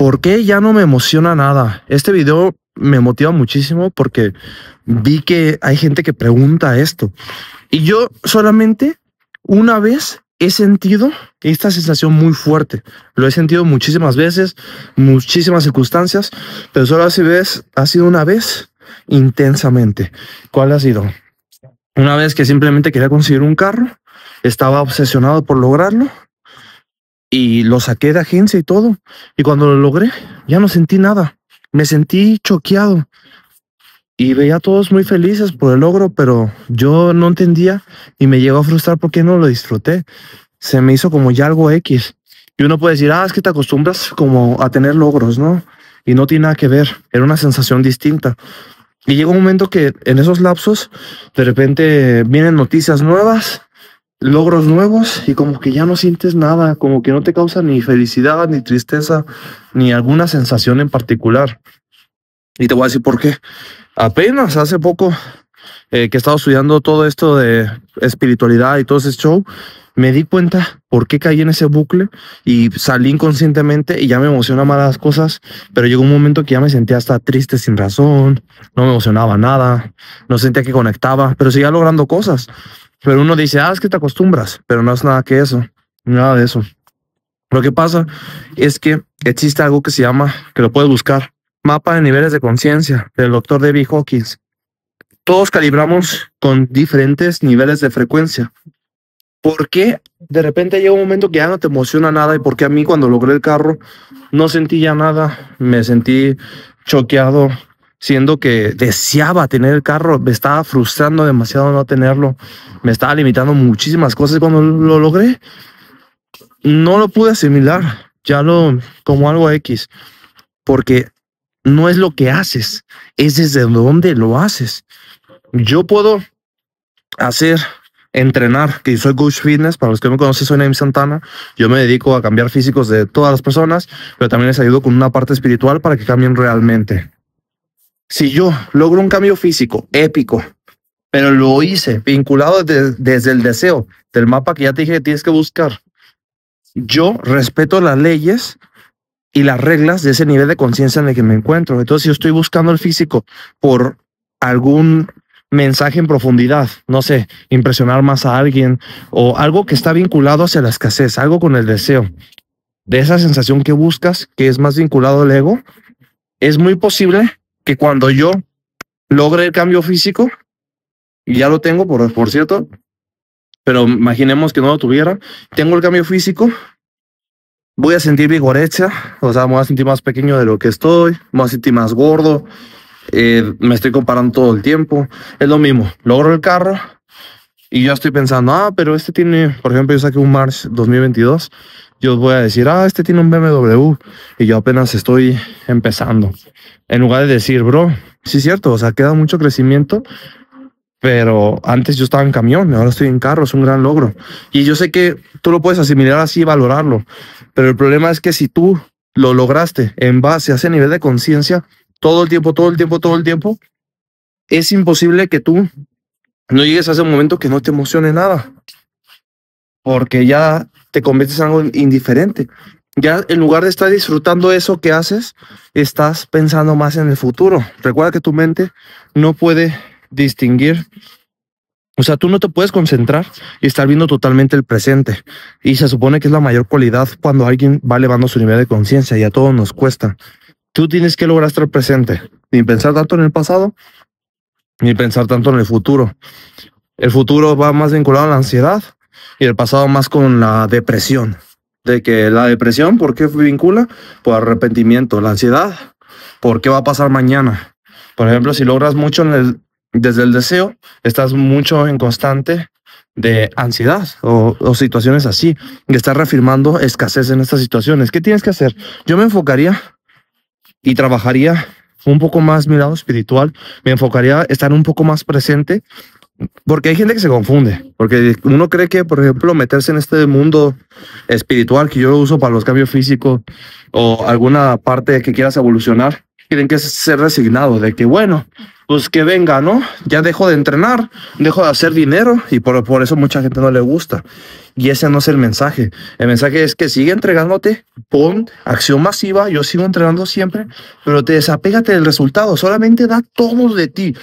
¿Por qué ya no me emociona nada? Este video me motiva muchísimo porque vi que hay gente que pregunta esto. Y yo solamente una vez he sentido esta sensación muy fuerte. Lo he sentido muchísimas veces, muchísimas circunstancias, pero solo ha sido una vez intensamente. ¿Cuál ha sido? Una vez que simplemente quería conseguir un carro, estaba obsesionado por lograrlo y lo saqué de agencia y todo. Y cuando lo logré, ya no sentí nada. Me sentí choqueado y veía a todos muy felices por el logro, pero yo no entendía y me llegó a frustrar porque no lo disfruté. Se me hizo como ya algo X. Y uno puede decir, es que te acostumbras como a tener logros, ¿no? Y no tiene nada que ver. Era una sensación distinta. Y llega un momento que en esos lapsos, de repente vienen noticias nuevas, logros nuevos, y como que ya no sientes nada, como que no te causa ni felicidad, ni tristeza, ni alguna sensación en particular. Y te voy a decir por qué. Apenas hace poco que he estado estudiando todo esto de espiritualidad y todo ese show, me di cuenta por qué caí en ese bucle y salí inconscientemente y ya me emocionan malas cosas, pero llegó un momento que ya me sentía hasta triste sin razón, no me emocionaba nada, no sentía que conectaba, pero seguía logrando cosas. Pero uno dice, es que te acostumbras, pero no es nada que eso, nada de eso. Lo que pasa es que existe algo que se llama, que lo puedes buscar, mapa de niveles de conciencia del doctor David Hawkins. Todos calibramos con diferentes niveles de frecuencia. ¿Por qué de repente llega un momento que ya no te emociona nada? ¿Y por qué a mí cuando logré el carro no sentí ya nada? Me sentí choqueado, siendo que deseaba tener el carro. Me estaba frustrando demasiado no tenerlo. Me estaba limitando muchísimas cosas. Cuando lo logré, no lo pude asimilar. Ya lo como algo X. Porque no es lo que haces, es desde donde lo haces. Yo puedo hacer... entrenar, que soy coach fitness, para los que no me conocen soy Naim Santana, yo me dedico a cambiar físicos de todas las personas, pero también les ayudo con una parte espiritual para que cambien realmente. Si yo logro un cambio físico épico, pero lo hice vinculado desde el deseo, del mapa que ya te dije que tienes que buscar, yo respeto las leyes y las reglas de ese nivel de conciencia en el que me encuentro. Entonces, si yo estoy buscando el físico por algún mensaje en profundidad, no sé, impresionar más a alguien o algo que está vinculado hacia la escasez, algo con el deseo, de esa sensación que buscas, que es más vinculado al ego, es muy posible que cuando yo logre el cambio físico, y ya lo tengo por cierto, pero imaginemos que no lo tuviera, tengo el cambio físico, voy a sentir vigorexia, o sea, me voy a sentir más pequeño de lo que estoy, me voy a sentir más gordo. Me estoy comparando todo el tiempo. Es lo mismo, logro el carro y yo estoy pensando, pero este tiene, por ejemplo, yo saqué un March 2022, yo voy a decir, este tiene un BMW y yo apenas estoy empezando, en lugar de decir, bro, sí es cierto, o sea, queda mucho crecimiento, pero antes yo estaba en camión, ahora estoy en carro, es un gran logro. Y yo sé que tú lo puedes asimilar así y valorarlo, pero el problema es que si tú lo lograste en base a ese nivel de conciencia todo el tiempo, todo el tiempo, todo el tiempo, es imposible que tú no llegues a ese momento que no te emocione nada, porque ya te conviertes en algo indiferente. Ya en lugar de estar disfrutando eso que haces, estás pensando más en el futuro. Recuerda que tu mente no puede distinguir. O sea, tú no te puedes concentrar y estar viendo totalmente el presente. Y se supone que es la mayor cualidad cuando alguien va elevando su nivel de conciencia, y a todos nos cuesta. Tú tienes que lograr estar presente, ni pensar tanto en el pasado, ni pensar tanto en el futuro. El futuro va más vinculado a la ansiedad y el pasado más con la depresión. De que la depresión, ¿por qué vincula? Por arrepentimiento. La ansiedad, ¿por qué va a pasar mañana? Por ejemplo, si logras mucho desde el deseo, estás mucho en constante de ansiedad o situaciones así. Y estás reafirmando escasez en estas situaciones. ¿Qué tienes que hacer? Yo me enfocaría... y trabajaría un poco más mi lado espiritual, me enfocaría a estar un poco más presente Porque hay gente que se confunde, porque uno cree que, por ejemplo, meterse en este mundo espiritual que yo uso para los cambios físicos o alguna parte que quieras evolucionar, creen que es ser resignado, de que bueno, pues que venga, ¿no? Ya dejo de entrenar, dejo de hacer dinero y por eso mucha gente no le gusta. Y ese no es el mensaje. El mensaje es que sigue entregándote, pon acción masiva, yo sigo entrenando siempre, pero te desapégate del resultado, solamente da todo de ti.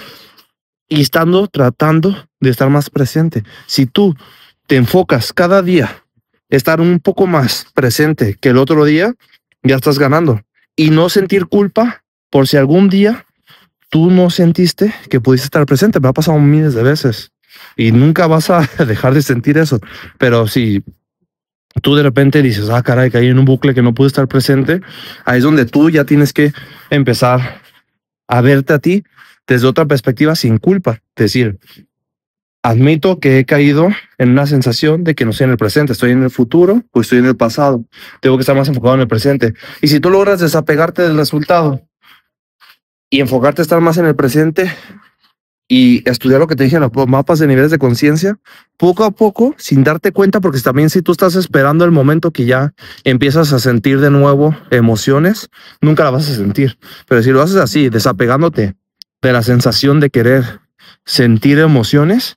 Y estando tratando de estar más presente. Si tú te enfocas cada día, estar un poco más presente que el otro día, ya estás ganando. Y no sentir culpa por si algún día tú no sentiste que pudiste estar presente. Me ha pasado miles de veces y nunca vas a dejar de sentir eso. Pero si tú de repente dices, ah, caray, caí en un bucle que no pude estar presente, ahí es donde tú ya tienes que empezar a verte a ti desde otra perspectiva sin culpa. Es decir, admito que he caído en una sensación de que no estoy en el presente, estoy en el futuro o estoy en el pasado. Tengo que estar más enfocado en el presente. Y si tú logras desapegarte del resultado y enfocarte a estar más en el presente y estudiar lo que te dije en los mapas de niveles de conciencia, poco a poco, sin darte cuenta, porque también si tú estás esperando el momento que ya empiezas a sentir de nuevo emociones, nunca la vas a sentir. Pero si lo haces así, desapegándote de la sensación de querer sentir emociones,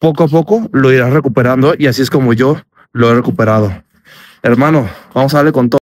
poco a poco lo irás recuperando, y así es como yo lo he recuperado. Hermano, vamos a darle con todo.